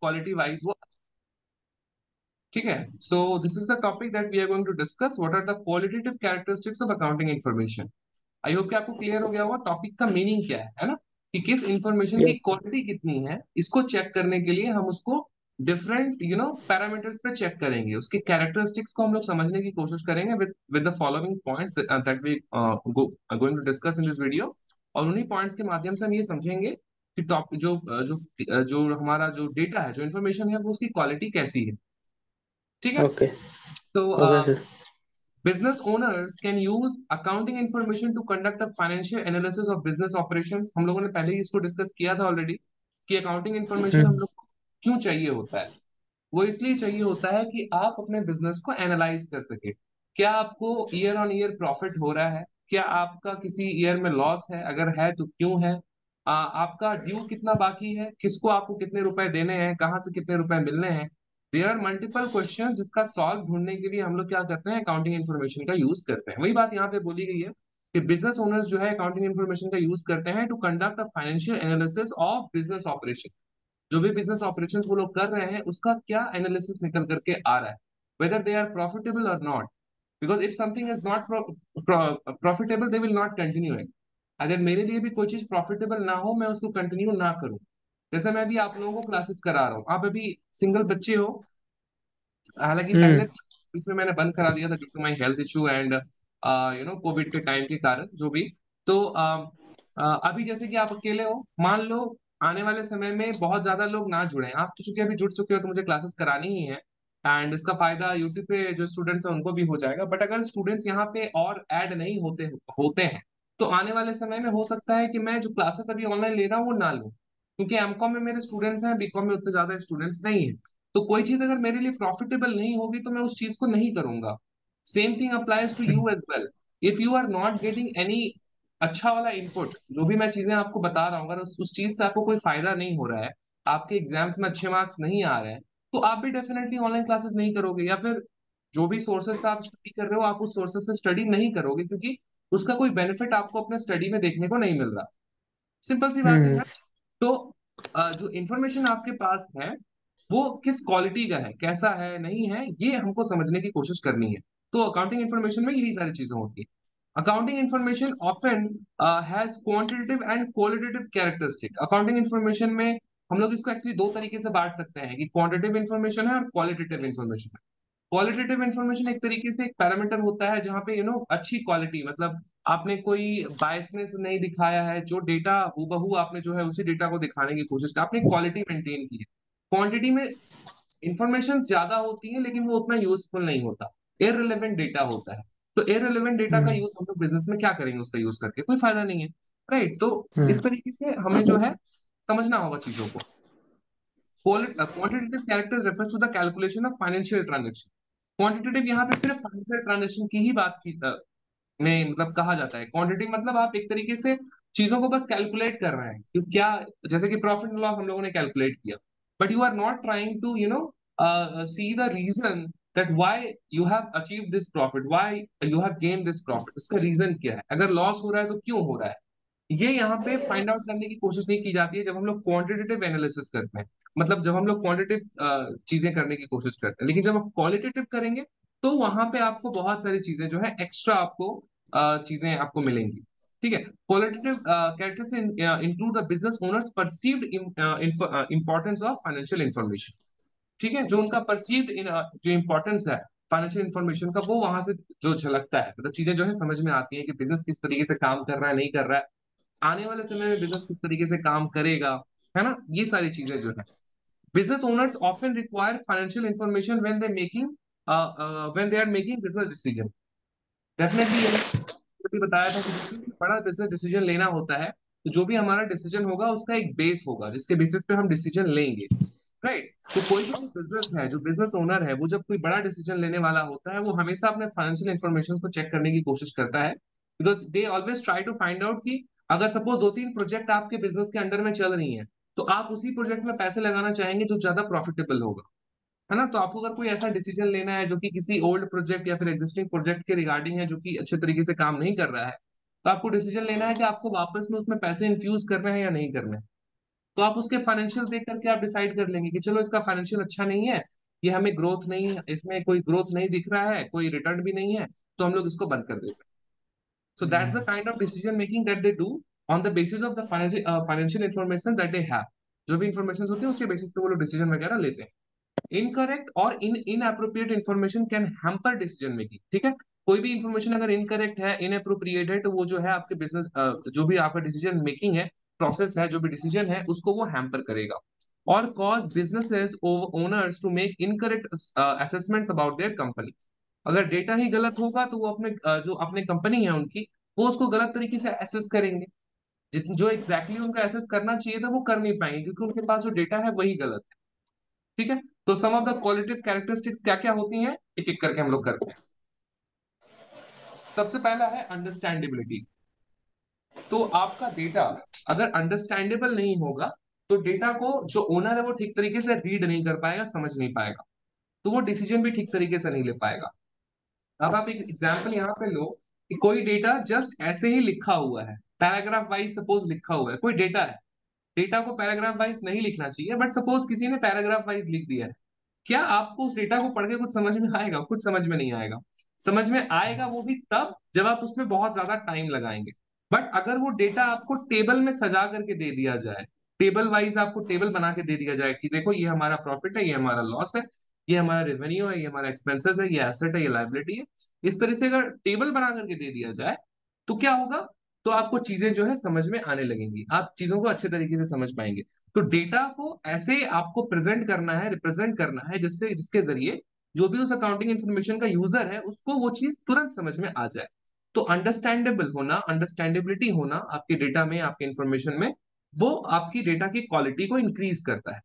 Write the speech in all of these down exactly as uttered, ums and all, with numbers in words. quality wise was. Okay, so this is the topic that we are going to discuss. What are the qualitative characteristics of accounting information? I hope कि आपको clear हो गया होगा topic का meaning क्या है, है ना, कि किस इंफॉर्मेशन की क्वालिटी कितनी है। इसको चेक करने के लिए हम उसको डिफरेंट यू नो पैरामीटर्स पे चेक करेंगे, उसके कैरेक्टरिस्टिक्स को हम लोग समझने की कोशिश करेंगे with with the following points that we going to discuss in this video. और उन्हीं पॉइंट्स के माध्यम से हम ये समझेंगे कि टॉप जो जो जो हमारा जो डेटा है, जो इन्फॉर्मेशन है, वो उसकी क्वालिटी कैसी है। ठीक है, okay. So, okay, uh, business owners can use accounting information to conduct a financial analysis of business operations। हम लोगों ने पहले ही इसको डिस्कस किया था ऑलरेडी कि अकाउंटिंग इन्फॉर्मेशन हम लोग को क्यों चाहिए होता है। वो इसलिए चाहिए होता है कि आप अपने बिजनेस को एनालाइज कर सके। क्या आपको ईयर ऑन ईयर प्रॉफिट हो रहा है, क्या आपका किसी ईयर में लॉस है, अगर है तो क्यों है, आ, आपका ड्यू कितना बाकी है, किसको आपको कितने रुपए देने हैं, कहाँ से कितने रुपए मिलने हैं। देयर आर मल्टीपल क्वेश्चन जिसका सॉल्व ढूंढने के लिए हम लोग क्या करते हैं, अकाउंटिंग इन्फॉर्मेशन का यूज करते हैं। वही बात यहाँ पे बोली गई है कि बिजनेस ओनर्स जो है अकाउंटिंग इन्फॉर्मेशन का यूज करते हैं to conduct a financial analysis of business operation. जो भी बिजनेस ऑपरेशन वो लोग कर रहे हैं उसका क्या एनालिसिस निकल करके आ रहा है, वेदर दे आर प्रॉफिटेबल और not, because if something is not profitable they will not continue it. अगर मेरे लिए भी कोई चीज प्रॉफिटेबल ना हो, मैं उसको कंटिन्यू ना करूँ। जैसे मैं भी आप लोगों को क्लासेस करा रहा हूँ, आप अभी सिंगल बच्चे हो, हालांकि पहले बीच में मैंने बंद करा दिया था due to my health issue and you know Covid के टाइम के कारण जो भी। तो uh, uh, अभी जैसे कि आप अकेले हो, मान लो आने वाले समय में बहुत ज्यादा लोग ना जुड़े, आप तो चूंकि अभी जुड़ चुके हो तो मुझे क्लासेस करानी ही है एंड इसका फायदा यूट्यूब पे जो स्टूडेंट्स है उनको भी हो जाएगा। बट अगर स्टूडेंट्स यहाँ पे और एड नहीं होते होते हैं तो आने वाले समय में हो सकता है कि मैं जो क्लासेस अभी ऑनलाइन ले रहा हूँ वो ना लूँ, क्योंकि एमकॉम में मेरे स्टूडेंट्स हैं, बीकॉम में उतने ज्यादा स्टूडेंट्स नहीं है। तो कोई चीज अगर मेरे लिए प्रॉफिटेबल नहीं होगी तो मैं उस चीज को नहीं करूंगा। Same thing applies to you as well. If you are not getting any अच्छा वाला इनपुट, जो भी मैं चीजें आपको बता रहा हूँ, अगर उस चीज से आपको कोई फायदा नहीं हो रहा है, आपके एग्जाम्स में अच्छे मार्क्स नहीं आ रहे हैं, तो आप भी डेफिनेटली ऑनलाइन क्लासेस नहीं करोगे, या फिर जो भी सोर्सेस से आप स्टडी कर रहे हो आप उस सोर्सेस से स्टडी नहीं करोगे, क्योंकि उसका कोई बेनिफिट आपको अपने स्टडी में देखने को नहीं मिल रहा। सिंपल सी बात है। तो जो इंफॉर्मेशन आपके पास है वो किस क्वालिटी का है, कैसा है, नहीं है, ये हमको समझने की कोशिश करनी है। तो अकाउंटिंग इन्फॉर्मेशन में यही सारी चीजें होती है। Accounting information often has quantitative and qualitative characteristic. Accounting information में हम लोग इसको एक्चुअली दो तरीके से बांट सकते हैं कि क्वांटिटेटिव इन्फॉर्मेशन है और क्वालिटेटिव इन्फॉर्मेशन है। क्वालिटेटिव इन्फॉर्मेशन एक तरीके से एक पैरामीटर होता है जहाँ पे यू नो अच्छी क्वालिटी, मतलब आपने कोई बायसनेस नहीं दिखाया है, जो डेटा हूबहू आपने जो है उसी डेटा को दिखाने की कोशिश की, आपने क्वालिटी मेंटेन की है। क्वांटिटी में इंफॉर्मेशन ज्यादा होती है लेकिन वो उतना यूजफुल नहीं होता, इररिलेवेंट डेटा होता है। तो इररिलेवेंट डेटा का यूज हम लोग बिजनेस में क्या करेंगे, उसका यूज करके कोई फायदा नहीं है, राइट। तो इस तरीके से हमें जो है समझना होगा चीजों को। Quantitative characters refers to the calculation of financial transaction. Quantitative यहाँ पे सिर्फ फाइनेंशियल ट्रांजैक्शन की ही बात की में मतलब कहा जाता है। क्वांटिटेटिव मतलब आप एक तरीके से चीजों को बस कैलकुलेट कर रहे हैं कि क्या, जैसे कि प्रॉफिट एंड लॉस हम लोगों ने कैलकुलेट किया, but you are not trying to you know see the reason that why you have achieved this profit, why you have gained this profit, इसका रीजन क्या है, अगर लॉस हो रहा है तो क्यों हो रहा है, ये यहाँ पे फाइंड आउट करने की कोशिश नहीं की जाती है जब हम लोग क्वांटिटेटिव एनालिसिस करते हैं, मतलब जब हम लोग क्वांटिटेटिव चीजें करने की कोशिश करते हैं। लेकिन जब आप क्वालिटेटिव करेंगे तो वहां पे आपको बहुत सारी चीजें जो है एक्स्ट्रा आपको uh, चीजें आपको मिलेंगी। ठीक है, qualitative characters include the business owners perceived importance of financial information. ठीक है, जो उनका परसीव्ड uh, जो इंपॉर्टेंस है फाइनेंशियल इंफॉर्मेशन का वो वहां से जो झलकता है, मतलब चीजें जो है समझ में आती है कि बिजनेस किस तरीके से काम कर रहा है, नहीं कर रहा है, आने वाले समय में बिजनेस किस तरीके से काम करेगा, है ना, ये सारी चीजें जो है। Business owners often require financial information when they making when they are making business decision. Definitely बताया था कि बड़ा बिजनेस डिसीजन लेना होता है तो जो भी हमारा डिसीजन होगा उसका एक बेस होगा जिसके बेसिस पे हम डिसीजन लेंगे, राइट। तो कोई भी बिजनेस है, जो बिजनेस ओनर है, वो जब कोई बड़ा डिसीजन लेने वाला होता है वो हमेशा अपने फाइनेंशियल इंफॉर्मेशन को चेक करने की कोशिश करता है, because they always try to find out कि अगर सपोज दो तीन प्रोजेक्ट आपके बिजनेस के अंडर में चल रही हैं तो आप उसी प्रोजेक्ट में पैसे लगाना चाहेंगे जो ज्यादा प्रॉफिटेबल होगा, है ना। तो आपको अगर कोई ऐसा डिसीजन लेना है जो कि किसी ओल्ड प्रोजेक्ट या फिर एग्जिस्टिंग प्रोजेक्ट के रिगार्डिंग है जो कि अच्छे तरीके से काम नहीं कर रहा है, तो आपको डिसीजन लेना है कि आपको वापस में उसमें पैसे इन्फ्यूज करना है या नहीं करना है। तो आप उसके फाइनेंशियल देख करके आप डिसाइड कर लेंगे कि चलो इसका फाइनेंशियल अच्छा नहीं है, ये हमें ग्रोथ नहीं, इसमें कोई ग्रोथ नहीं दिख रहा है, कोई रिटर्न भी नहीं है, तो हम लोग इसको बंद कर देते हैं। So that's the kind of decision making that they do on the basis of the financial uh, financial information that they have. जो भी information होती है उसके basis पे वो लोग decision वगैरह लेते हैं। Incorrect और in inappropriate information can hamper decision making। ठीक है, कोई भी information अगर incorrect है, inappropriate है, तो वो जो है आपके business uh, जो भी आपका decision making है, process है, जो भी decision है, उसको वो hamper करेगा। और cause businesses owners to make incorrect uh, assessments about their companies। अगर डेटा ही गलत होगा तो वो अपने जो अपने कंपनी है उनकी, वो उसको गलत तरीके से एसेस करेंगे, जितने जो एग्जैक्टली exactly उनका एसेस करना चाहिए था वो कर नहीं पाएंगे, क्योंकि उनके पास जो डेटा है वही गलत है। ठीक है, तो some of the qualitative characteristics क्या क्या होती हैं, एक एक करके हम लोग करते हैं। सबसे पहला है अंडरस्टैंडेबिलिटी। तो आपका डेटा अगर अंडरस्टैंडेबल नहीं होगा तो डेटा को जो ओनर है वो ठीक तरीके से रीड नहीं कर पाएगा, समझ नहीं पाएगा, तो वो डिसीजन भी ठीक तरीके से नहीं ले पाएगा। अब आप एक एग्जाम्पल यहाँ पे लो कि कोई डेटा जस्ट ऐसे ही लिखा हुआ है, पैराग्राफ वाइज सपोज लिखा हुआ है, कोई डेटा है, डेटा को पैराग्राफ वाइज नहीं लिखना चाहिए, बट सपोज किसी ने पैराग्राफ वाइज लिख दिया है, क्या आपको उस डेटा को पढ़ के कुछ समझ में आएगा? कुछ समझ में नहीं आएगा। समझ में आएगा वो भी तब जब आप उसमें बहुत ज्यादा टाइम लगाएंगे। बट अगर वो डेटा आपको टेबल में सजा करके दे दिया जाए, टेबल वाइज आपको टेबल बना के दे दिया जाए कि देखो ये हमारा प्रॉफिट है, ये हमारा लॉस है, ये हमारा रेवेन्यू है, ये हमारा एक्सपेंसेस है, ये एसेट है, ये लायबिलिटी है, इस तरह से अगर टेबल बना करके दे दिया जाए तो क्या होगा, तो आपको चीजें जो है समझ में आने लगेंगी, आप चीजों को अच्छे तरीके से समझ पाएंगे। तो डेटा को ऐसे आपको प्रेजेंट करना है, रिप्रेजेंट करना है, जिससे जिसके जरिए जो भी उस अकाउंटिंग इन्फॉर्मेशन का यूजर है उसको वो चीज तुरंत समझ में आ जाए। तो अंडरस्टैंडेबल होना, अंडरस्टैंडेबिलिटी होना आपके डेटा में, आपके इन्फॉर्मेशन में, वो आपकी डेटा की क्वालिटी को इंक्रीज करता है।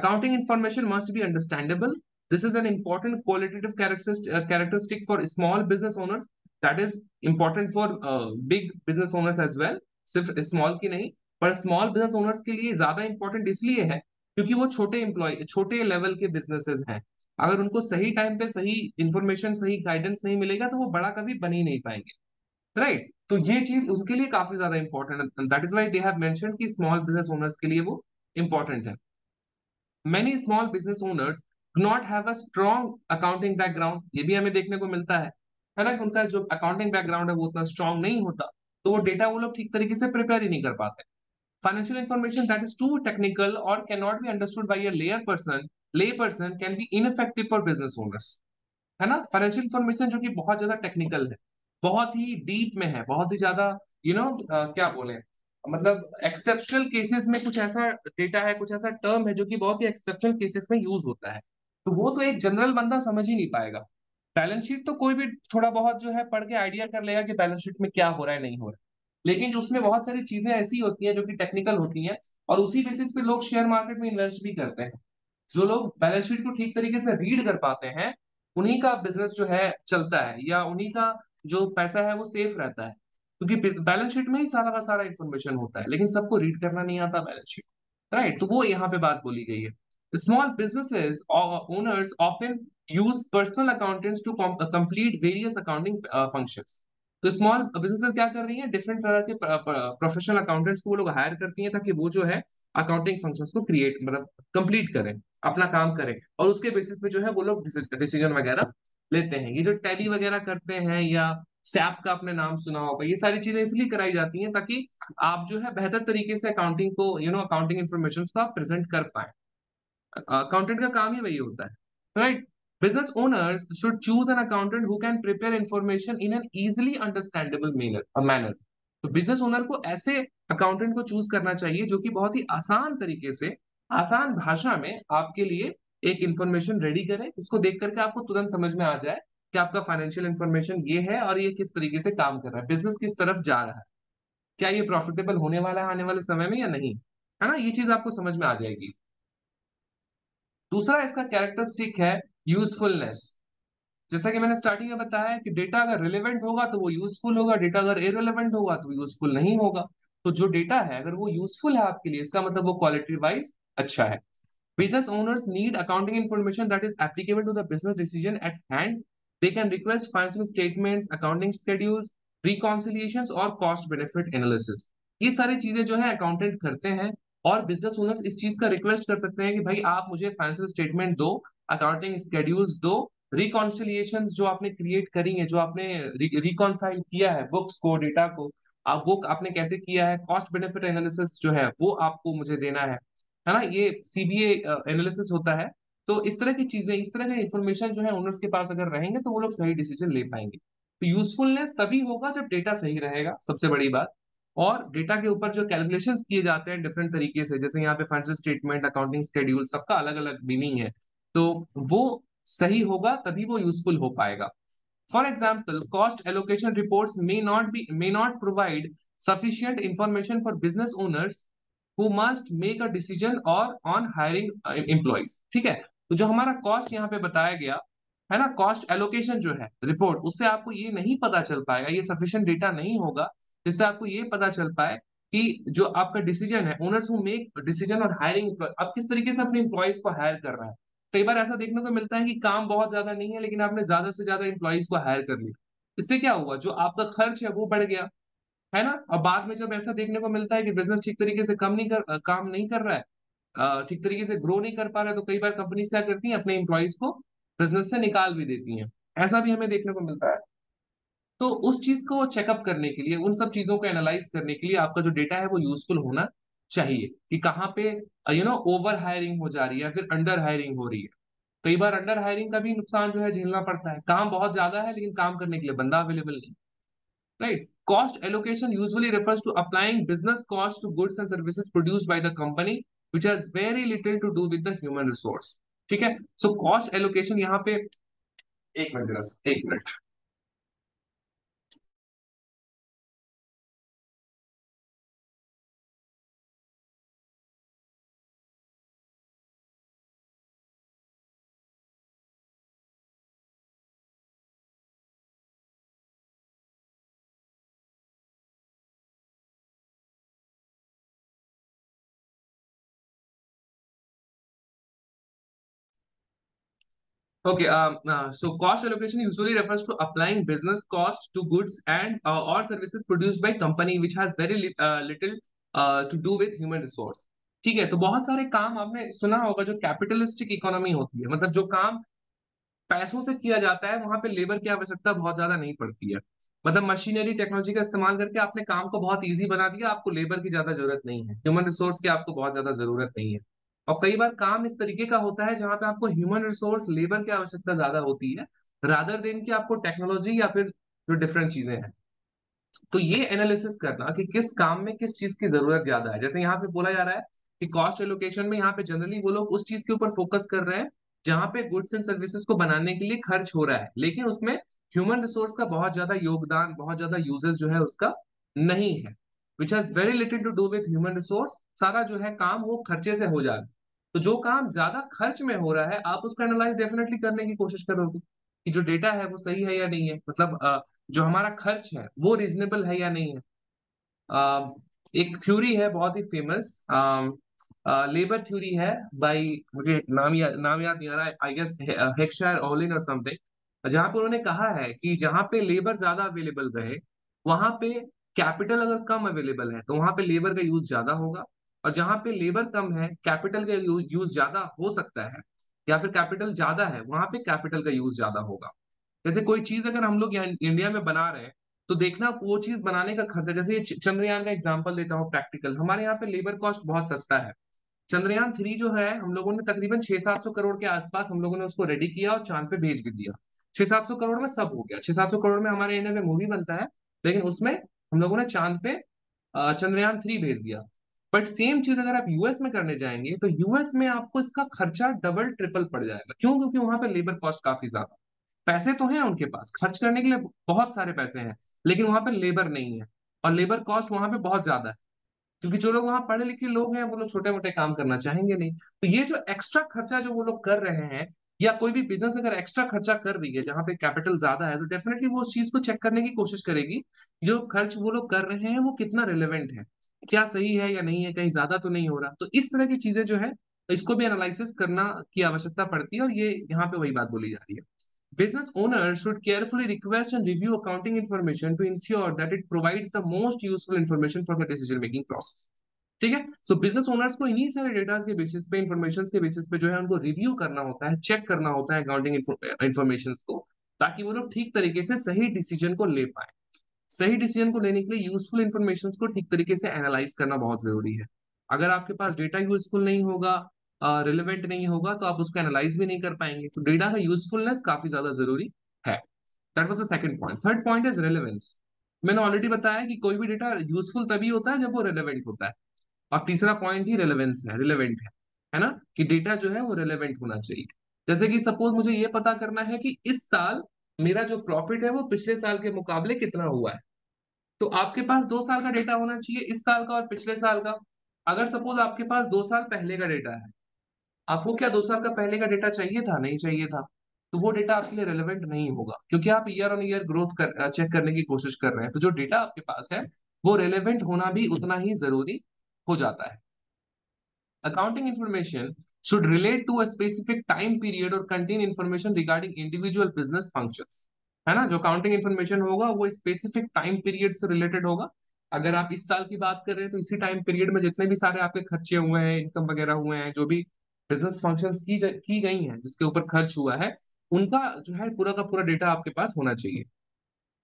Accounting information must be understandable. This is an important qualitative characteristic, uh, characteristic for small business owners. That is important for uh, big business owners as well. सिर्फ small की नहीं, पर small business owners के लिए ज्यादा important इसलिए है क्योंकि वो छोटे एम्प्लॉय, छोटे लेवल के businesses हैं। अगर उनको सही टाइम पे सही इन्फॉर्मेशन, सही गाइडेंस नहीं मिलेगा तो वो बड़ा कभी बन ही नहीं पाएंगे, राइट right? तो ये चीज उनके लिए काफी ज्यादा इम्पोर्टेंट है। That is why they have mentioned कि स्मॉल बिजनेस ओनर्स के लिए वो इम्पोर्टेंट है। Many small business owners not have a strong accounting background, ये भी हमें देखने को मिलता है, है ना, कि उनका जो अकाउंटिंग बैकग्राउंड है वो उतना स्ट्रॉन्ग नहीं होता, तो वो डेटा वो लोग ठीक तरीके से प्रिपेयर ही नहीं कर पाते। Financial information that is too technical और can not be understood by a layer person, lay person can be ineffective for business owners, है ना। फाइनेंशियल इन्फॉर्मेशन जो कि बहुत ज्यादा टेक्निकल है, बहुत ही डीप में है, बहुत ही ज्यादा यू नो क्या बोले, मतलब एक्सेप्शनल केसेस में कुछ ऐसा डेटा है, कुछ ऐसा टर्म है जो कि बहुत ही एक्सेप्शनल केसेस में यूज होता है, तो वो तो एक जनरल बंदा समझ ही नहीं पाएगा। बैलेंस शीट तो कोई भी थोड़ा बहुत जो है पढ़ के आइडिया कर लेगा कि बैलेंस शीट में क्या हो रहा है, नहीं हो रहा है, लेकिन जो उसमें बहुत सारी चीजें ऐसी होती हैं जो कि टेक्निकल होती हैं, और उसी बेसिस पे लोग शेयर मार्केट में इन्वेस्ट भी करते हैं। जो लोग बैलेंस शीट को ठीक तरीके से रीड कर पाते हैं उन्हीं का बिजनेस जो है चलता है, या उन्हीं का जो पैसा है वो सेफ रहता है, क्योंकि बैलेंस शीट में ही सारा का सारा इन्फॉर्मेशन होता है, लेकिन सबको रीड करना नहीं आता बैलेंस शीट, राइट। तो वो यहाँ पे बात बोली गई है। Small businesses or owners often use personal accountants to com complete various accounting uh, functions. तो small businesses क्या कर रही हैं, different तरह के professional accountants को वो लोग hire करती हैं ताकि वो जो है accounting functions को create मतलब complete करें, अपना काम करें, और उसके basis पे जो है वो लोग decision वगैरह लेते हैं। ये जो tally वगैरह करते हैं या सैप का आपने नाम सुना होगा, ये सारी चीजें इसलिए कराई जाती हैं ताकि आप जो है बेहतर तरीके से accounting को you know accounting information को आप present कर पाए। अकाउंटेंट का काम ही वही होता है, right. Business owners should choose an accountant who can prepare information in an easily understandable manner. तो बिजनेस ओनर को ऐसे अकाउंटेंट को चूज करना चाहिए जो कि बहुत ही आसान तरीके से, आसान भाषा में आपके लिए एक इन्फॉर्मेशन रेडी करे, इसको देख करके आपको तुरंत समझ में आ जाए कि आपका फाइनेंशियल इन्फॉर्मेशन ये है और ये किस तरीके से काम कर रहा है, बिजनेस किस तरफ जा रहा है, क्या ये प्रॉफिटेबल होने वाला है आने वाले समय में या नहीं, है ना, ये चीज आपको समझ में आ जाएगी। दूसरा इसका कैरेक्टरिस्टिक है यूजफुलनेस। जैसा कि मैंने स्टार्टिंग में बताया कि डेटा अगर रिलेवेंट होगा तो वो यूजफुल होगा, डेटा अगर इररिलेवेंट होगा तो यूजफुल नहीं होगा। तो जो डेटा है अगर वो यूजफुल है आपके लिए, इसका मतलब वो क्वालिटी वाइज अच्छा है। Business owners need accounting information that is applicable to the business decision at hand. They can request financial statements, accounting schedules, reconciliations और कॉस्ट बेनिफिट एनालिसिस। ये सारी चीजें जो है अकाउंटेंट करते हैं और बिजनेस ओनर्स इस चीज का रिक्वेस्ट कर सकते हैं कि भाई आप मुझे फाइनेंशियल स्टेटमेंट दो, अकाउंटिंग स्केड्यूल्स दो, रिकॉन्सिलिएशंस जो आपने क्रिएट करी है, जो आपने रिकॉन्साइल किया है बुक्स को, डेटा को, आप वो आपने कैसे किया है, कॉस्ट बेनिफिट एनालिसिस जो है वो आपको मुझे देना है, है ना, ये सीबीए एनालिसिस होता है। तो इस तरह की चीजें, इस तरह की इन्फॉर्मेशन जो है ओनर्स के पास अगर रहेंगे तो वो लोग सही डिसीजन ले पाएंगे। तो यूजफुलनेस तभी होगा जब डेटा सही रहेगा, सबसे बड़ी बात। और डेटा के ऊपर जो कैलकुलेशंस किए जाते हैं डिफरेंट तरीके से, जैसे यहाँ पे फाइनेंशियल स्टेटमेंट, अकाउंटिंग शेड्यूल, सबका अलग अलग मीनिंग है, तो वो सही होगा तभी वो यूजफुल हो पाएगा। For example, cost allocation reports may not be may not provide sufficient information for business owners who must make a decision और ऑन हायरिंग एम्प्लॉइज। ठीक है, तो जो हमारा कॉस्ट यहाँ पे बताया गया है ना, कॉस्ट एलोकेशन जो है रिपोर्ट, उससे आपको ये नहीं पता चल पाएगा, ये सफिशियंट डेटा नहीं होगा जिससे आपको ये पता चल पाए कि जो आपका डिसीजन है, ओनर्स हु मेक डिसीजन और हायरिंग एम्प्लॉय, आप किस तरीके से अपने एम्प्लॉयज को हायर कर रहे हैं। कई बार ऐसा देखने को मिलता है कि काम बहुत ज्यादा नहीं है लेकिन आपने ज्यादा से ज्यादा एम्प्लॉइज को हायर कर लिया, इससे क्या हुआ, जो आपका खर्च है वो बढ़ गया, है ना। और बाद में जब ऐसा देखने को मिलता है कि बिजनेस ठीक तरीके से कम नहीं कर काम नहीं कर रहा है, ठीक तरीके से ग्रो नहीं कर पा रहा है, तो कई बार कंपनीज क्या करती हैं, अपने एम्प्लॉइज को बिजनेस से निकाल भी देती हैं, ऐसा भी हमें देखने को मिलता है। तो उस चीज को चेकअप करने के लिए, उन सब चीजों को एनालाइज करने के लिए आपका जो डेटा है वो यूजफुल होना चाहिए कि कहाँ पे यू नो ओवर हायरिंग हो जा रही है या फिर अंडर हायरिंग हो रही है। कई बार अंडर हायरिंग का भी नुकसान जो है झेलना पड़ता है, काम बहुत ज्यादा है लेकिन काम करने के लिए बंदा अवेलेबल नहीं, right. Cost allocation usually refers to applying business cost to goods and services produced by the company which has very little to do with the human resource. ठीक है, सो कॉस्ट एलोकेशन यहाँ पे एक minute एक minute Okay, um, uh, so cost allocation usually refers to applying business cost to goods and uh, or services produced by company which has very li uh, little uh, to do with human resource. ठीक है, तो बहुत सारे काम आपने सुना होगा जो कैपिटलिस्टिक इकोनॉमी होती है, मतलब जो काम पैसों से किया जाता है वहां पे लेबर की आवश्यकता बहुत ज्यादा नहीं पड़ती है, मतलब मशीनरी टेक्नोलॉजी का इस्तेमाल करके आपने काम को बहुत ईजी बना दिया, आपको लेबर की ज्यादा जरूरत नहीं है, ह्यूमन रिसोर्स की आपको बहुत ज्यादा जरूरत नहीं है। और कई बार काम इस तरीके का होता है जहां पे आपको ह्यूमन रिसोर्स, लेबर की आवश्यकता ज्यादा होती है रादर देन कि आपको टेक्नोलॉजी या फिर जो डिफरेंट चीजें हैं। तो ये एनालिसिस करना कि किस काम में किस चीज की जरूरत ज्यादा है, जैसे यहाँ पे बोला जा रहा है कि कॉस्ट एलोकेशन में यहाँ पे जनरली वो लोग उस चीज के ऊपर फोकस कर रहे हैं जहाँ पे गुड्स एंड सर्विसेज को बनाने के लिए खर्च हो रहा है लेकिन उसमें ह्यूमन रिसोर्स का बहुत ज्यादा योगदान, बहुत ज्यादा यूजेस जो है उसका नहीं है, which has very little to do with human resource, सारा जो है काम वो खर्चे से हो जाता है। तो जो काम ज्यादा खर्च में हो रहा है आप उसका एनालाइज डेफिनेटली करने की कोशिश करोगे कि जो डेटा है वो सही है या नहीं है, मतलब जो हमारा खर्च है वो रीजनेबल है या नहीं है। एक थ्योरी है बहुत ही फेमस, लेबर थ्योरी है बाई, मुझे नाम या, नाम याद नहीं आ रहा, आई गेस हेक्सर ओलिन और समथिंग, जहाँ पे उन्होंने कहा है कि जहाँ पे लेबर ज्यादा अवेलेबल रहे वहां पे कैपिटल अगर कम अवेलेबल है तो वहां पे लेबर का यूज ज्यादा होगा, और जहां पे लेबर कम है कैपिटल का यूज ज्यादा हो सकता है या फिर कैपिटल ज्यादा है वहां पे कैपिटल का यूज ज्यादा होगा। जैसे कोई चीज अगर हम लोग इंडिया में बना रहे हैं तो देखना वो चीज बनाने का खर्चा, जैसे ये चंद्रयान का एग्जाम्पल देता हूँ प्रैक्टिकल, हमारे यहाँ पे लेबर कॉस्ट बहुत सस्ता है। चंद्रयान थ्री जो है हम लोगों ने तकरीबन छह सात सौ करोड़ के आसपास हम लोगों ने उसको रेडी किया और चांद पे भेज भी दिया, छह सात सौ करोड़ में सब हो गया। छह सात सौ करोड़ में हमारे इंडिया में मूवी बनता है लेकिन उसमें हम लोगों ने चांद पे चंद्रयान थ्री भेज दिया। बट सेम चीज अगर आप यूएस में करने जाएंगे तो यूएस में आपको इसका खर्चा डबल ट्रिपल पड़ जाएगा। क्यों? क्योंकि वहां पे लेबर कॉस्ट काफी ज्यादा, पैसे तो हैं उनके पास खर्च करने के लिए, बहुत सारे पैसे हैं लेकिन वहां पे लेबर नहीं है और लेबर कॉस्ट वहां पे बहुत ज्यादा है, क्योंकि जो लोग वहां पढ़े लिखे लोग हैं वो लोग छोटे मोटे काम करना चाहेंगे नहीं। तो ये जो एक्स्ट्रा खर्चा जो वो लोग कर रहे हैं या कोई भी बिजनेस अगर एक्स्ट्रा खर्चा कर रही है जहां पे कैपिटल ज्यादा है तो डेफिनेटली वो उस चीज को चेक करने की कोशिश करेगी जो खर्च वो लोग कर रहे हैं वो कितना रिलेवेंट है, क्या सही है या नहीं है, कहीं ज्यादा तो नहीं हो रहा। तो इस तरह की चीजें जो है इसको भी एनालिसिस करना की आवश्यकता पड़ती है और ये यहाँ पे वही बात बोली जा रही है। Business owner should carefully request and review accounting information to ensure that it provides the most useful information for the decision making process. ठीक है। सो बिजनेस ओनर्स को इन्हीं सारे डेटास के बेसिस पे, इंफॉर्मेशन के बेसिस पे जो है उनको रिव्यू करना होता है, चेक करना होता है अकाउंटिंग इंफॉर्मेशन को, ताकि वो लोग ठीक तरीके से सही डिसीजन को ले पाए। सही डिसीजन को लेने के लिए यूजफुल इन्फॉर्मेशन को ठीक तरीके से एनालाइज करना बहुत जरूरी है। अगर आपके पास डेटा यूजफुल नहीं होगा, रिलेवेंट uh, नहीं होगा, तो आप उसको एनालाइज भी नहीं कर पाएंगे। तो डेटा का यूजफुलनेस काफी ज्यादा जरूरी है। That was the second point. Third point is relevance. मैंने ऑलरेडी बताया कि कोई भी डेटा यूजफुल तभी होता है जब वो रेलेवेंट होता है, और तीसरा पॉइंट ही रेलेवेंस है, रिलेवेंट है, है ना, कि डेटा जो है वो रेलेवेंट होना चाहिए। जैसे कि सपोज मुझे ये पता करना है कि इस साल मेरा जो प्रॉफिट है वो पिछले साल के मुकाबले कितना हुआ है, तो आपके पास दो साल का डेटा होना चाहिए, इस साल का और पिछले साल का। अगर सपोज आपके पास दो साल पहले का डेटा है, आपको क्या दो साल का पहले का डेटा चाहिए था? नहीं चाहिए था। तो वो डेटा आपके लिए रेलेवेंट नहीं होगा, क्योंकि आप ईयर ऑन ईयर ग्रोथ कर, चेक करने की कोशिश कर रहे हैं। तो जो डेटा आपके पास है वो रेलेवेंट होना भी उतना ही जरूरी हो जाता है। Accounting information should relate to a specific time period और contain information regarding individual business functions, है ना। जो अकाउंटिंग इन्फॉर्मेशन होगा वो स्पेसिफिक टाइम पीरियड से रिलेटेड होगा। अगर आप इस साल की बात कर रहे हैं तो इसी टाइम पीरियड में जितने भी सारे आपके खर्चे हुए हैं, इनकम वगैरह हुए हैं, जो भी बिजनेस फंक्शंस की की गई हैं, जिसके ऊपर खर्च हुआ है, उनका जो है पूरा का पूरा डेटा आपके पास होना चाहिए,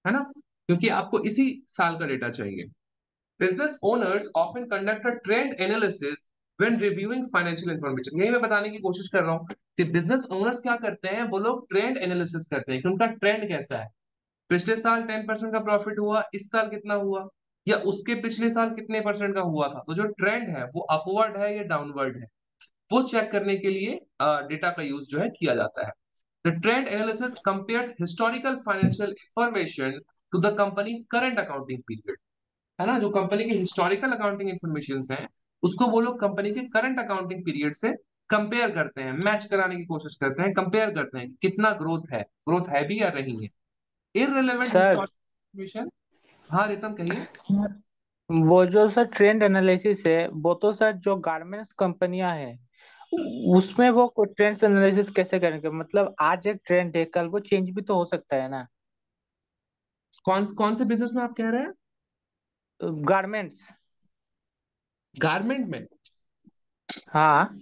है ना, क्योंकि आपको इसी साल का डेटा चाहिए। Business owners often conduct a trend analysis when reviewing financial information. यही मैं बताने की कोशिश कर रहा हूँ कि बिजनेस ओनर्स क्या करते हैं, वो लोग ट्रेंड एनालिसिस करते हैं कि उनका ट्रेंड कैसा है। पिछले साल टेन परसेंट का प्रॉफिट हुआ, इस साल कितना हुआ, या उसके पिछले साल कितने परसेंट का हुआ था। तो जो ट्रेंड है वो अपवर्ड है या डाउनवर्ड है, वो चेक करने के लिए डेटा का यूज जो है किया जाता है। The trend analysis compares historical financial information to the company's current accounting period, है ना। जो कंपनी की हिस्टोरिकल अकाउंटिंग इंफॉर्मेशन है उसको वो लोग कंपनी के करंट अकाउंटिंग पीरियड से कंपेयर करते हैं, मैच कराने की कोशिश करते हैं, कंपेयर करते हैं कितना ग्रोथ है, ग्रोथ है भी या नहीं है। Irrelevant information. हाँ रितम कहिए। वो जो सर ट्रेंड एनालिसिस है वो तो सर जो गारमेंट्स कंपनियां हैं उसमें वो ट्रेंड्स एनालिसिस कैसे करेंगे? मतलब आज एक ट्रेंड है, कल वो चेंज भी तो हो सकता है ना। कौन कौन से बिजनेस में आप कह रहे हैं? गारमेंट्स। गारमेंट में हाँ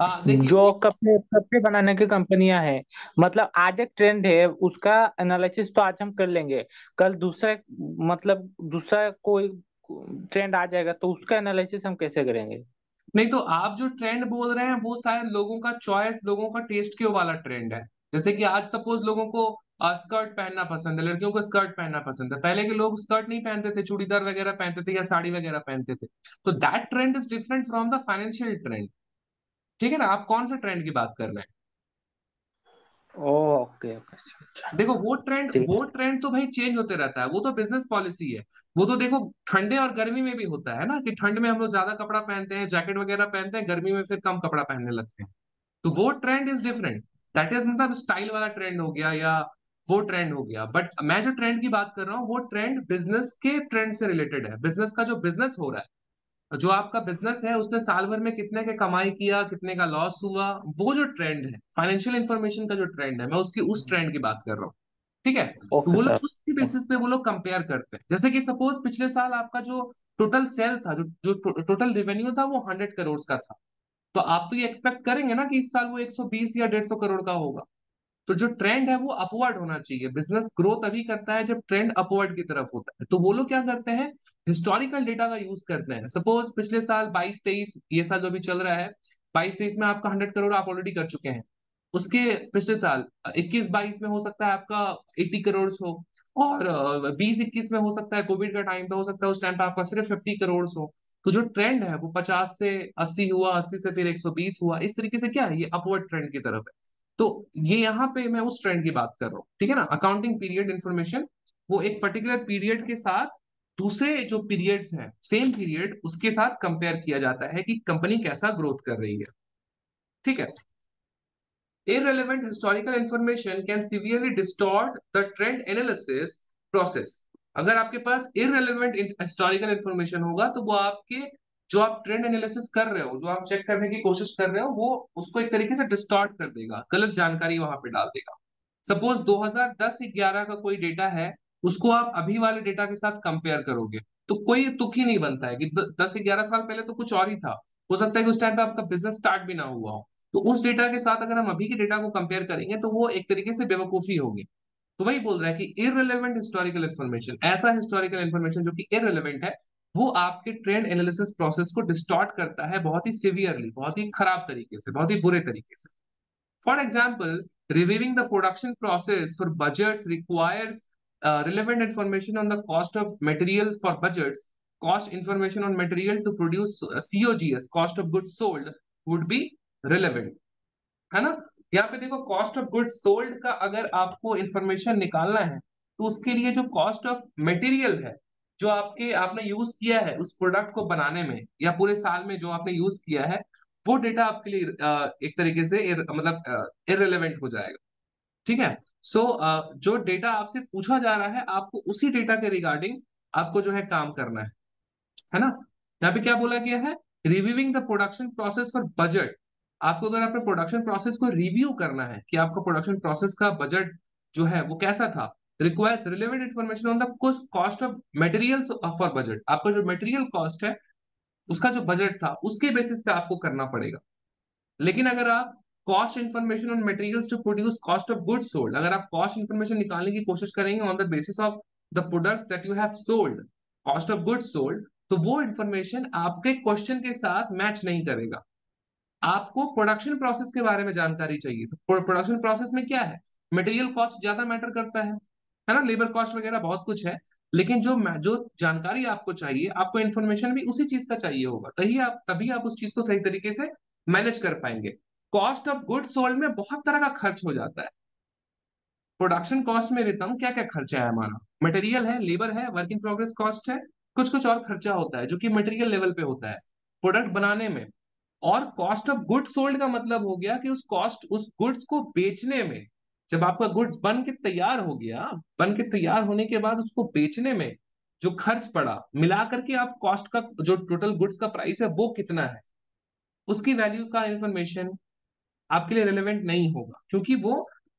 आ, जो कपड़े कपड़े बनाने की कंपनियां हैं, मतलब आज एक ट्रेंड है उसका एनालिसिस तो आज हम कर लेंगे, कल दूसरा मतलब दूसरा कोई ट्रेंड आ जाएगा तो उसका एनालिसिस हम कैसे करेंगे? नहीं तो आप जो ट्रेंड बोल रहे हैं वो शायद लोगों का चॉइस, लोगों का टेस्ट के वाला ट्रेंड है। जैसे कि आज सपोज लोगों को स्कर्ट पहनना पसंद है, लड़कियों को स्कर्ट पहनना पसंद है। पहले के लोग स्कर्ट नहीं पहनते थे, चूड़ीदार वगैरह पहनते थे या साड़ी वगैरह पहनते थे। तो that trend is different from the financial trend, ठीक है ना। आप कौन सा ट्रेंड की बात कर रहे हैं? Okay okay. देखो वो ट्रेंड वो ट्रेंड तो भाई चेंज होते रहता है, वो तो बिजनेस पॉलिसी है। वो तो देखो ठंडे और गर्मी में भी होता है ना, कि ठंड में हम लोग ज्यादा कपड़ा पहनते हैं, जैकेट वगैरह पहनते हैं, गर्मी में फिर कम कपड़ा पहनने लगते हैं। तो वो trend is different, that is मतलब स्टाइल वाला ट्रेंड हो गया या वो ट्रेंड हो गया। बट मैं जो ट्रेंड की बात कर रहा हूँ वो ट्रेंड बिजनेस के ट्रेंड से रिलेटेड है। बिजनेस का जो बिजनेस हो रहा है, जो आपका बिजनेस है, उसने साल भर में कितने का कमाई किया, कितने का लॉस हुआ, वो जो ट्रेंड है, फाइनेंशियल इंफॉर्मेशन का जो ट्रेंड है, मैं उसकी उस ट्रेंड की बात कर रहा हूँ, ठीक है। okay, वो लोग उसके बेसिस पे वो लोग कंपेयर करते हैं। जैसे कि सपोज पिछले साल आपका जो टोटल सेल था, जो जो टो, टोटल रेवेन्यू था वो हंड्रेड करोड़ का था, तो आप तो ये एक्सपेक्ट करेंगे ना कि इस साल वो एक सौ बीस या डेढ़ सौ करोड़ का होगा। तो जो ट्रेंड है वो अपवर्ड होना चाहिए। बिजनेस ग्रोथ अभी करता है जब ट्रेंड अपवर्ड की तरफ होता है। तो वो लोग क्या करते हैं, हिस्टोरिकल डेटा का यूज करते हैं। सपोज पिछले साल बाईस तेईस, ये साल जो भी चल रहा है बाईस तेईस में आपका हंड्रेड करोड़ आप ऑलरेडी कर चुके हैं। उसके पिछले साल इक्कीस बाईस में हो सकता है आपका अस्सी करोड़ हो, और बीस इक्कीस में हो सकता है, कोविड का टाइम था, हो सकता है उस टाइम पे आपका सिर्फ पचास करोड़ हो। तो जो ट्रेंड है वो पचास से अस्सी हुआ, अस्सी से फिर एक सौ बीस हुआ, इस तरीके से क्या है, ये अपवर्ड ट्रेंड की तरफ है। तो ये यहाँ पे मैं उस ट्रेंड की बात कर रहा हूँ, ठीक है ना। अकाउंटिंग पीरियड इन्फॉर्मेशन वो एक पर्टिकुलर पीरियड के साथ दूसरे जो पीरियड्स हैं, सेम पीरियड, उसके साथ कंपेयर किया जाता है कि कंपनी कैसा ग्रोथ कर रही है, ठीक है। Irrelevant historical information can severely distort the trend analysis process. अगर आपके पास इररिलेवेंट हिस्टोरिकल इन्फॉर्मेशन होगा तो वो आपके जो आप ट्रेंड एनालिसिस कर रहे हो, जो आप चेक करने की कोशिश कर रहे हो, वो उसको एक तरीके से डिस्टॉर्ट कर देगा, गलत जानकारी वहां पे डाल देगा। सपोज दो हज़ार दस ग्यारह का कोई डेटा है, उसको आप अभी वाले डेटा के साथ कंपेयर करोगे तो कोई तुक ही नहीं बनता है कि दस से ग्यारह साल पहले तो कुछ और ही था, हो सकता है कि उस टाइम पे आपका बिजनेस स्टार्ट भी ना हुआ हो। तो उस डेटा के साथ अगर हम अभी के डेटा को कंपेयर करेंगे तो वो एक तरीके से बेवकूफी होगी। तो वही बोल रहा है कि इररिलेवेंट हिस्टोरिकल इन्फॉर्मेशन, ऐसा हिस्टोरिकल इन्फॉर्मेशन जो कि इररिलेवेंट है, वो आपके ट्रेंड एनालिसिस प्रोसेस को डिस्टॉर्ट करता है बहुत ही सिवियरली, बहुत ही खराब तरीके से, बहुत ही बुरे तरीके से। For example, reviewing the production process for budgets requires relevant information on the cost of material for budgets. Cost information on material to produce uh, C O G S, cost of goods sold, would be relevant, है ना। यहाँ पे देखो cost of goods sold का अगर आपको information निकालना है तो उसके लिए जो cost of material है जो आपके आपने यूज किया है उस प्रोडक्ट को बनाने में या पूरे साल में जो आपने यूज किया है, वो डेटा आपके लिए uh, एक तरीके से ir, मतलब irrelevant uh, हो जाएगा। ठीक है। सो so, uh, जो डेटा आपसे पूछा जा रहा है आपको उसी डेटा के रिगार्डिंग आपको जो है काम करना है, है ना। यहाँ पे क्या बोला गया है, reviewing the production process for budget. आपको अगर अपने प्रोडक्शन प्रोसेस को रिव्यू करना है कि आपका प्रोडक्शन प्रोसेस का बजट जो है वो कैसा था, requires relevant information on the cost of material for budget. आपका जो मटेरियल कॉस्ट है उसका जो बजट था उसके बेसिस पे आपको करना पड़ेगा। लेकिन अगर आप cost information on materials to produce cost of goods sold, अगर आप कॉस्ट इन्फॉर्मेशन निकालने की कोशिश करेंगे on the basis of the products that you have sold, cost of goods sold, तो वो इन्फॉर्मेशन आपके क्वेश्चन के साथ मैच नहीं करेगा। आपको प्रोडक्शन प्रोसेस के बारे में जानकारी चाहिए। तो प्रोडक्शन प्रोसेस में क्या है, मटेरियल कॉस्ट ज्यादा मैटर करता है है ना, लेबर कॉस्ट वगैरह बहुत कुछ है, लेकिन जो जो जानकारी आपको चाहिए, आपको इन्फॉर्मेशन भी उसी चीज का चाहिए होगा, तभी आप तभी आप उस चीज को सही तरीके से मैनेज कर पाएंगे। कॉस्ट ऑफ गुड सोल्ड में बहुत तरह का खर्च हो जाता है। प्रोडक्शन कॉस्ट में लेता हूँ, क्या क्या खर्चा है हमारा, मटेरियल है, लेबर है, वर्क इन प्रोग्रेस कॉस्ट है, कुछ कुछ और खर्चा होता है जो कि मटेरियल लेवल पे होता है प्रोडक्ट बनाने में। और कॉस्ट ऑफ गुड सोल्ड का मतलब हो गया कि उस कॉस्ट उस गुड्स को बेचने में, जब आपका गुड्स बन के तैयार हो गया, बन के तैयार होने के बाद उसको बेचने में जो खर्च पड़ा, मिला करके आप कॉस्ट का जो टोटल गुड्स का प्राइस है वो कितना है, उसकी वैल्यू का इन्फॉर्मेशन आपके लिए रिलेवेंट नहीं होगा, क्योंकि वो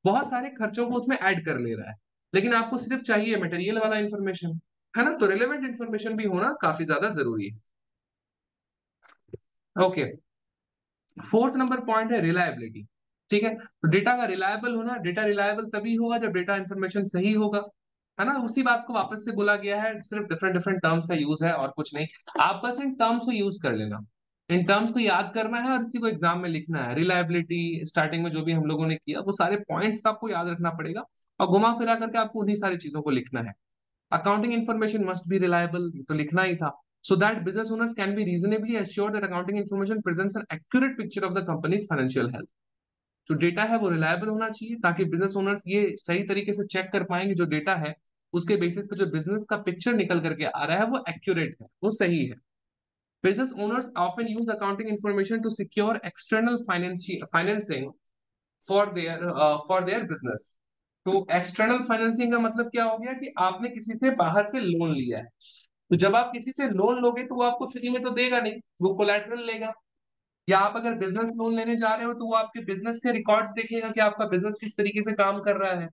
बहुत सारे खर्चों को उसमें ऐड कर ले रहा है। लेकिन आपको सिर्फ चाहिए मटेरियल वाला इंफॉर्मेशन, है ना। तो रिलेवेंट इंफॉर्मेशन भी होना काफी ज्यादा जरूरी है। ओके, फोर्थ नंबर पॉइंट है रिलायबिलिटी। ठीक है, तो डेटा का रिलायबल होना, डेटा रिलायबल तभी होगा जब डेटा इंफॉर्मेशन सही होगा, है ना। उसी बात को वापस से बोला गया है, सिर्फ डिफरेंट डिफरेंट टर्म्स का यूज है और कुछ नहीं। आप बस इन टर्म्स को यूज कर लेना, इन टर्म्स को याद करना है और इसी को एग्जाम में लिखना है। रिलायबिलिटी स्टार्टिंग में जो भी हम लोगों ने किया वो सारे पॉइंट्स आपको याद रखना पड़ेगा और घुमा फिरा करके आपको उन्हीं सारी चीजों को लिखना है। Accounting information must be reliable, तो लिखना ही था। So that business owners can be reasonably assured that accounting information presents an accurate picture of the company's financial health. जो डेटा है वो रिलायबल होना चाहिए ताकि बिजनेस ओनर्स ये सही तरीके से चेक कर पाएंगे, जो डेटा है उसके बेसिस पे जो बिजनेस का पिक्चर निकल करके आ रहा है वो एक्यूरेट है, वो सही है। Business owners often use accounting information to secure external financing for their uh, for their business. तो external financing का मतलब क्या हो गया कि आपने किसी से बाहर से लोन लिया है, तो जब आप किसी से लोन लोगे तो वो आपको फ्री में तो देगा नहीं, वो कोलैटरल लेगा। या आप अगर बिजनेस लोन लेने जा रहे हो तो वो आपके बिजनेस के रिकॉर्ड्स देखेगा कि आपका बिजनेस किस तरीके से काम कर रहा है,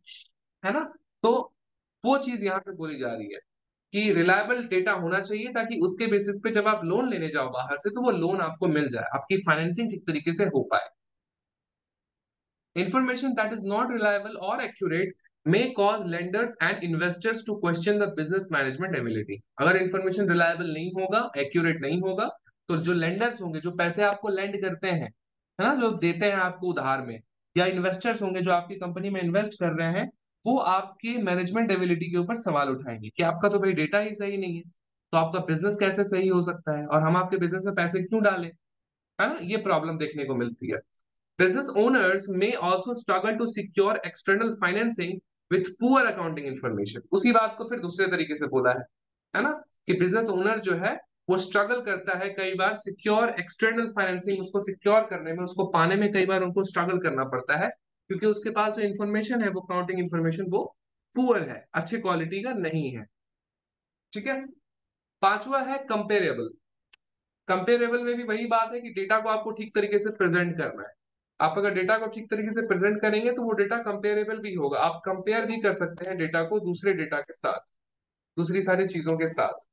है ना। तो वो चीज यहाँ पे बोली जा रही है कि रिलायबल डेटा होना चाहिए ताकि उसके बेसिस पे जब आप लोन लेने जाओ बाहर से तो वो लोन आपको मिल जाए, आपकी फाइनेंसिंग ठीक तरीके से हो पाए। Information that is not reliable और accurate may cause lenders and investors to question the business management ability. अगर इंफॉर्मेशन रिलायबल नहीं होगा, एक्यूरेट नहीं होगा, तो जो लेंडर्स होंगे, जो पैसे आपको लैंड करते हैं, है ना, जो देते हैं आपको उधार में, या इन्वेस्टर्स होंगे जो आपकी कंपनी में इन्वेस्ट कर रहे हैं, वो आपके मैनेजमेंट एबिलिटी के ऊपर सवाल उठाएंगे कि आपका तो भाई डेटा ही सही नहीं है, तो आपका बिजनेस कैसे सही हो सकता है और हम आपके बिजनेस में पैसे क्यों डालें, है ना। ये प्रॉब्लम देखने को मिलती है। Business owners may also struggle to secure external financing with poor accounting information. उसी बात को फिर दूसरे तरीके से बोला है, है ना, कि बिजनेस ओनर जो है वो स्ट्रगल करता है कई बार सिक्योर एक्सटर्नल फाइनेंसिंग, उसको सिक्योर करने में, उसको पाने में कई बार उनको स्ट्रगल करना पड़ता है, क्योंकि उसके पास जो इन्फॉर्मेशन है वो काउंटिंग इन्फॉर्मेशन वो पुअर है, अच्छे क्वालिटी का नहीं है। ठीक है। पांचवा है कंपेरेबल। कंपेरेबल में भी वही बात है कि डेटा को आपको ठीक तरीके से प्रेजेंट करना है। आप अगर डेटा को ठीक तरीके से प्रेजेंट करेंगे तो वो डेटा कंपेरेबल भी होगा, आप कंपेयर भी कर सकते हैं डेटा को दूसरे डेटा के साथ, दूसरी सारी चीजों के साथ।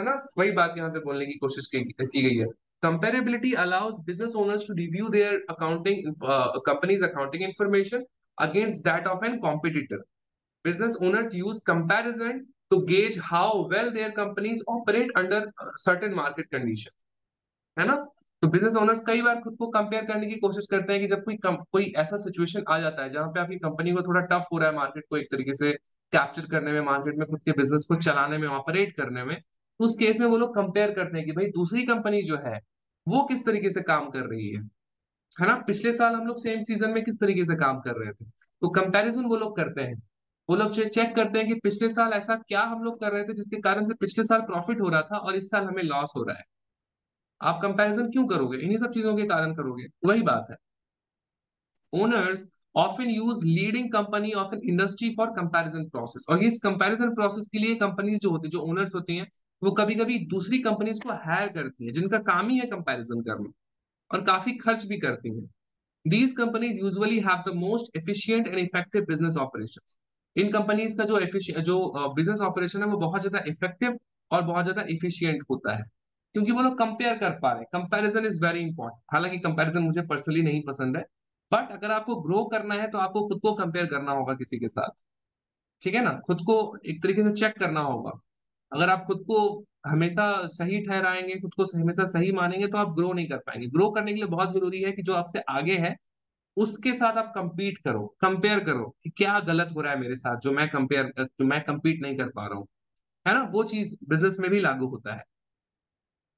है ना, वही बात यहाँ पे बोलने की कोशिश की, की गई है। Comparability allows business owners to review their accounting companies accounting information against that of an competitor. Business owners use comparison to gauge how well their companies operate under certain market conditions. है ना, तो business owners कई बार खुद को compare करने की कोशिश करते हैं कि जब कोई कोई ऐसा सिचुएशन आ जाता है जहां पे आपकी कंपनी को थोड़ा टफ हो रहा है मार्केट को एक तरीके से कैप्चर करने में, मार्केट में खुद के बिजनेस को चलाने में, ऑपरेट करने में, तो उस केस में वो लोग कंपेयर करते हैं कि भाई दूसरी कंपनी जो है वो किस तरीके से काम कर रही है, है ना, पिछले साल हम लोग सेम सीजन में किस तरीके से काम कर रहे थे। तो कंपैरिजन वो लोग करते हैं, वो लोग चेक करते हैं कि पिछले साल ऐसा क्या हम लोग कर रहे थे जिसके कारण से पिछले साल प्रॉफिट हो रहा था और इस साल हमें लॉस हो रहा है। आप कंपैरिजन क्यों करोगे? इन्हीं सब चीजों के कारण करोगे। वही बात है, owners often use leading company of an industry for comparison process, और इस कंपैरिजन प्रोसेस के लिए कंपनीज जो होती है, जो ओनर्स होती हैं, वो कभी कभी दूसरी कंपनीज को हायर करती है जिनका काम ही है कंपैरिजन करना, और काफी खर्च भी करती हैं। These companies usually have the most efficient and effective business operations. इन कंपनीज का जो जो बिजनेस ऑपरेशन है वो बहुत ज्यादा इफेक्टिव और बहुत ज्यादा इफिशियंट होता है, क्योंकि वो लोग कंपेयर कर पा रहे हैं। Comparison is very important. हालांकि कंपैरिजन मुझे पर्सनली नहीं पसंद है, बट अगर आपको ग्रो करना है तो आपको खुद को कंपेयर करना होगा किसी के साथ, ठीक है ना, खुद को एक तरीके से चेक करना होगा। अगर आप खुद को हमेशा सही ठहराएंगे, खुद को हमेशा सही मानेंगे, तो आप ग्रो नहीं कर पाएंगे। ग्रो करने के लिए बहुत जरूरी है कि जो आपसे आगे है उसके साथ आप कंपीट करो, कंपेयर करो कि क्या गलत हो रहा है मेरे साथ जो मैं कंपेयर जो मैं कंपीट नहीं कर पा रहा हूँ, है ना। वो चीज बिजनेस में भी लागू होता है,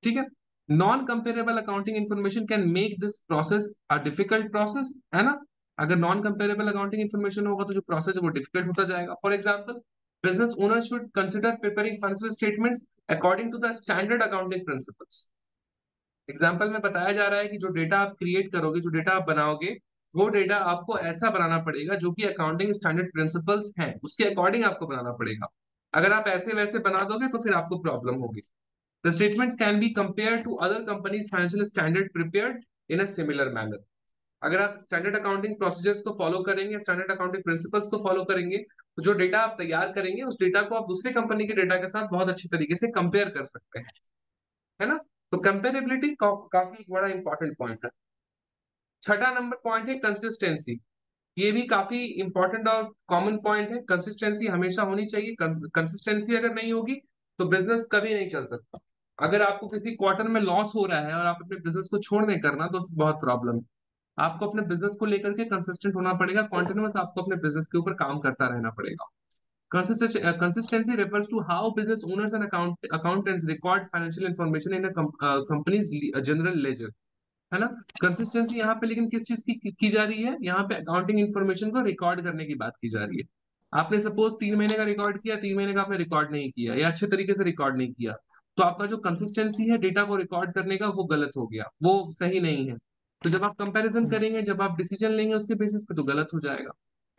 ठीक है। Non comparable accounting information can make this process a difficult process, है ना। अगर नॉन कंपेरेबल अकाउंटिंग इन्फॉर्मेशन होगा तो जो प्रोसेस है वो डिफिकल्ट होता जाएगा। For example, business owners should consider preparing financial statements according to the standard accounting principles. Example में बताया जा रहा है कि जो डेटा आप क्रिएट करोगे, जो डेटा आप बनाओगे, वो डेटा आपको ऐसा बनाना पड़ेगा जो कि अकाउंटिंग स्टैंडर्ड प्रिंसिपल्स हैं उसके अकॉर्डिंग आपको बनाना पड़ेगा। अगर आप ऐसे वैसे बना दोगे तो फिर आपको प्रॉब्लम होगी। The statements can be compare to other companies financial standard prepared in a similar manner. अगर आप स्टैंडर्ड अकाउंटिंग प्रोसीजर्स को फॉलो करेंगे, स्टैंडर्ड अकाउंटिंग प्रिंसिपल्स को फॉलो करेंगे, तो जो डेटा आप तैयार करेंगे उस डेटा को आप दूसरे कंपनी के डेटा के साथ बहुत अच्छे तरीके से कंपेयर कर सकते हैं, है ना। तो कंपेरेबिलिटी का, काफी बड़ा इंपॉर्टेंट पॉइंट है। छठा नंबर पॉइंट है कंसिस्टेंसी। ये भी काफी इंपॉर्टेंट और कॉमन पॉइंट है। कंसिस्टेंसी हमेशा होनी चाहिए। कंसिस्टेंसी अगर नहीं होगी तो बिजनेस कभी नहीं चल सकता। अगर आपको किसी क्वार्टर में लॉस हो रहा है और आप अपने बिजनेस को छोड़ नहीं करना तो बहुत प्रॉब्लम है। आपको अपने बिजनेस को लेकर के कंसिस्टेंट होना पड़ेगा, कॉन्टिन्यूअस आपको अपने बिजनेस के ऊपर काम करता रहना पड़ेगा। Consistency refers to how business owners and accountants record financial information in company's general ledger, है ना। कंसिस्टेंसी यहाँ पे लेकिन किस चीज की की जा रही है? यहाँ पे अकाउंटिंग इन्फॉर्मेशन को रिकॉर्ड करने की बात की जा रही है। आपने सपोज तीन महीने का रिकॉर्ड किया, तीन महीने का आपने रिकॉर्ड नहीं किया या अच्छे तरीके से रिकॉर्ड नहीं किया, तो आपका जो कंसिस्टेंसी है डेटा को रिकॉर्ड करने का वो गलत हो गया, वो सही नहीं है। तो जब आप कंपैरिजन करेंगे, जब आप डिसीजन लेंगे उसके बेसिस पे, तो गलत हो जाएगा,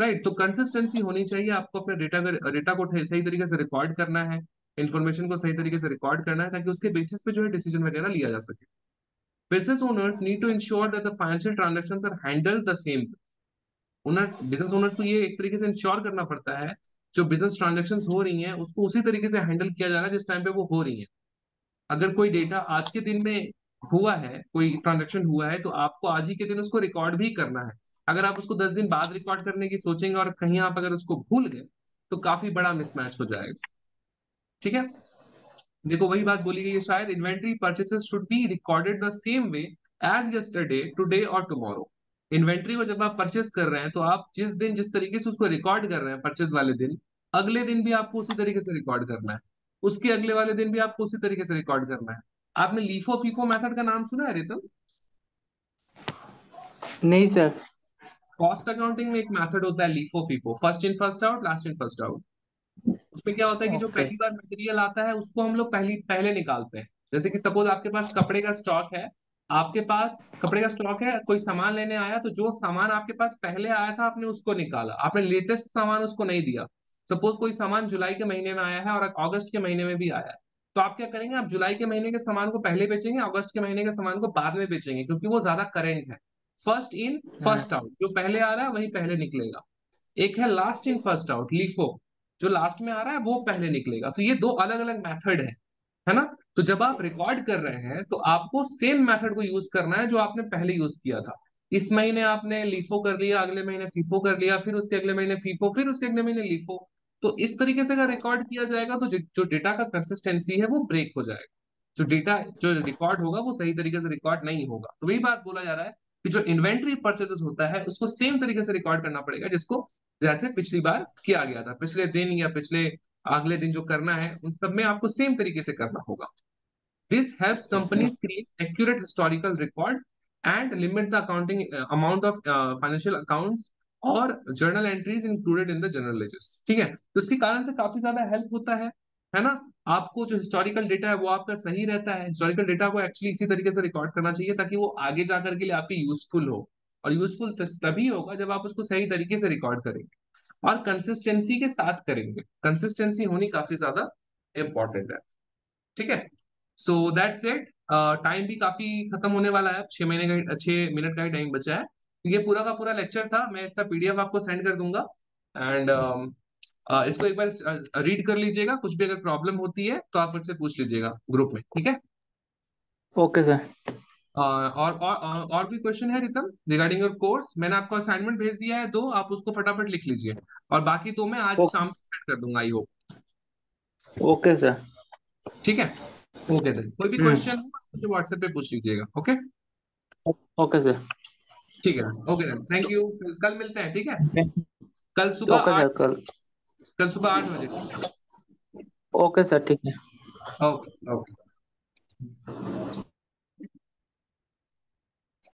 राइट। तो कंसिस्टेंसी होनी चाहिए। आपको अपने डेटा डेटा को सही तरीके से रिकॉर्ड करना है, इन्फॉर्मेशन को सही तरीके से रिकॉर्ड करना है, ताकि उसके बेसिस पे जो है डिसीजन वगैरह लिया जा सके। Business owners need to ensure that the financial transactions are handled the same. Owners business owners को ये एक तरीके से इंश्योर करना पड़ता है जो बिजनेस ट्रांजेक्शन हो रही है उसको उसी तरीके से हैंडल किया जा रहा है जिस टाइम पे वो हो रही है। अगर कोई डेटा आज के दिन में हुआ है, कोई ट्रांजैक्शन हुआ है, तो आपको आज ही के दिन उसको रिकॉर्ड भी करना है। अगर आप उसको दस दिन बाद रिकॉर्ड करने की सोचेंगे और कहीं आप अगर उसको भूल गए तो काफी बड़ा मिसमैच हो जाएगा, ठीक है। देखो वही बात बोली गई है शायद, inventory purchases should be recorded the same way as yesterday, today और टुमारो। इन्वेंट्री को जब आप परचेस कर रहे हैं तो आप जिस दिन जिस तरीके से उसको रिकॉर्ड कर रहे हैं परचेस वाले दिन, अगले दिन भी आपको उसी तरीके से रिकॉर्ड करना है, उसके अगले वाले दिन भी आपको उसी तरीके से रिकॉर्ड करना है। आपने लीफो फीफो मेथड का नाम सुना है रितम? नहीं सर। कॉस्ट अकाउंटिंग में एक मेथड होता है LIFO FIFO, first in first out, last in first out. उसमें क्या होता है कि okay. जो पहली बार मटेरियल आता है उसको हम लोग पहली पहले निकालते हैं। जैसे कि सपोज आपके पास कपड़े का स्टॉक है, आपके पास कपड़े का स्टॉक है, कोई सामान लेने आया तो जो सामान आपके पास पहले आया था आपने उसको निकाला, आपने लेटेस्ट सामान उसको नहीं दिया। सपोज कोई सामान जुलाई के महीने में आया है और अगस्त के महीने में भी आया है, तो आप क्या करेंगे? आप जुलाई के महीने के सामान को पहले बेचेंगे, अगस्त के महीने के सामान को बाद में बेचेंगे, क्योंकि वो ज्यादा करेंट है। फर्स्ट इन फर्स्ट आउट, जो पहले आ रहा है वही पहले निकलेगा। एक है last in first out LIFO, जो लास्ट में आ रहा है वो पहले निकलेगा। तो ये दो अलग अलग मेथड है। है ना। तो जब आप रिकॉर्ड कर रहे हैं तो आपको सेम मेथड को यूज करना है जो आपने पहले यूज किया था। इस महीने आपने लीफो कर लिया, अगले महीने फीफो कर लिया, फिर उसके अगले महीने फीफो, फिर उसके अगले महीने लीफो। तो इस तरीके से अगर रिकॉर्ड किया जाएगा तो जो डेटा का कंसिस्टेंसी है वो ब्रेक हो जाएगा, जो डेटा जो रिकॉर्ड होगा वो सही तरीके से रिकॉर्ड नहीं होगा। तो वही बात बोला जा रहा है कि जो इन्वेंट्री परचेसेस होता है उसको सेम तरीके से रिकॉर्ड करना पड़ेगा जिसको जैसे पिछली बार किया गया था, पिछले दिन या पिछले अगले दिन जो करना है उन सब में आपको सेम तरीके से करना होगा। This helps companies create accurate historical record and limit the accounting uh, amount of uh, financial accounts और journal entries included in the general ledgers। ठीक है, तो इसके कारण से काफी ज्यादा help होता है, है ना। आपको जो historical data है वो आपका सही रहता है। historical data को actually इसी तरीके से record करना चाहिए ताकि वो आगे जाकर के लिए आपकी useful हो, और useful तभी होगा जब आप उसको सही तरीके से record करेंगे और consistency के साथ करेंगे। consistency होनी काफी ज्यादा important है। ठीक है, so that's it। Time uh, भी काफी खत्म होने वाला है, छह महीने का छह मिनट का ही टाइम बचा है। ये पूरा का पूरा लेक्चर था, मैं इसका पीडीएफ आपको सेंड कर दूंगा एंड uh, uh, इसको एक बार रीड कर लीजिएगा। कुछ भी अगर प्रॉब्लम होती है तो आप मुझसे पूछ लीजिएगा ग्रुप में, ठीक है। Okay sir. uh, और, और और और भी क्वेश्चन है रितम रिगार्डिंग योर कोर्स? मैंने आपको असाइनमेंट भेज दिया है दो, आप उसको फटाफट लिख लीजिए और बाकी दो मैं आज शाम को सेंड कर दूंगा, आई होप। ओके सर, ठीक है। ओके सर, कोई भी क्वेश्चन हो मुझे व्हाट्सएप पे पूछ लीजिएगा। ओके ओके सर, ठीक है। Okay sir, thank you. कल मिलते हैं, ठीक है। कल सुबह okay, आठ, कल कल सुबह आठ बजे। ओके सर, ठीक है। Okay okay.